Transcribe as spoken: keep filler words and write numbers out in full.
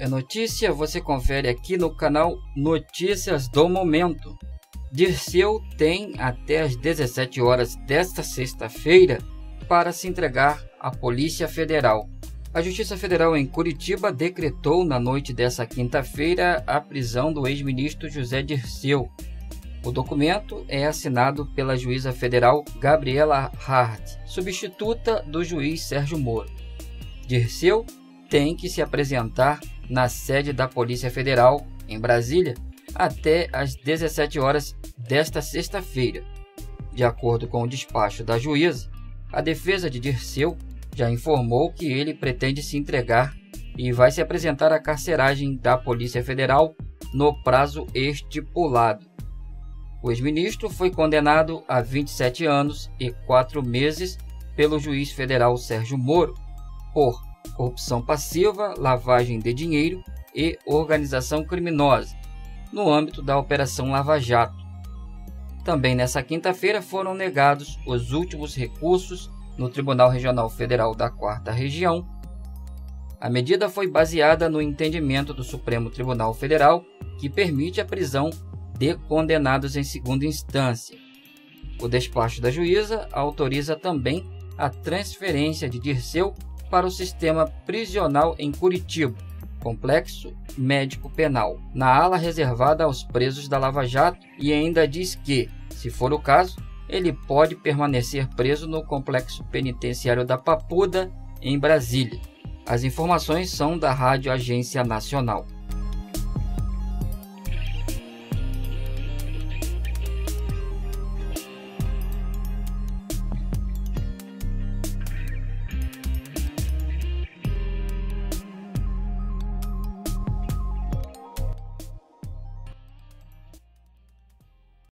é notícia, você confere aqui no canal Notícias do Momento. Dirceu tem até as dezessete horas desta sexta-feira para se entregar à Polícia Federal. A Justiça Federal em Curitiba decretou na noite dessa quinta-feira a prisão do ex-ministro José Dirceu. O documento é assinado pela juíza federal Gabriela Hart, substituta do juiz Sérgio Moro. Dirceu tem que se apresentar na sede da Polícia Federal, em Brasília, até às dezessete horas desta sexta-feira. De acordo com o despacho da juíza, a defesa de Dirceu já informou que ele pretende se entregar e vai se apresentar à carceragem da Polícia Federal no prazo estipulado. O ex-ministro foi condenado a vinte e sete anos e quatro meses pelo juiz federal Sérgio Moro por corrupção passiva, lavagem de dinheiro e organização criminosa, no âmbito da Operação Lava Jato. Também nessa quinta-feira foram negados os últimos recursos no Tribunal Regional Federal da Quarta Região. A medida foi baseada no entendimento do Supremo Tribunal Federal, que permite a prisão de condenados em segunda instância. O despacho da juíza autoriza também a transferência de Dirceu para o sistema prisional em Curitiba, Complexo Médico Penal, na ala reservada aos presos da Lava Jato, e ainda diz que, se for o caso, ele pode permanecer preso no Complexo Penitenciário da Papuda, em Brasília. As informações são da Rádio Agência Nacional.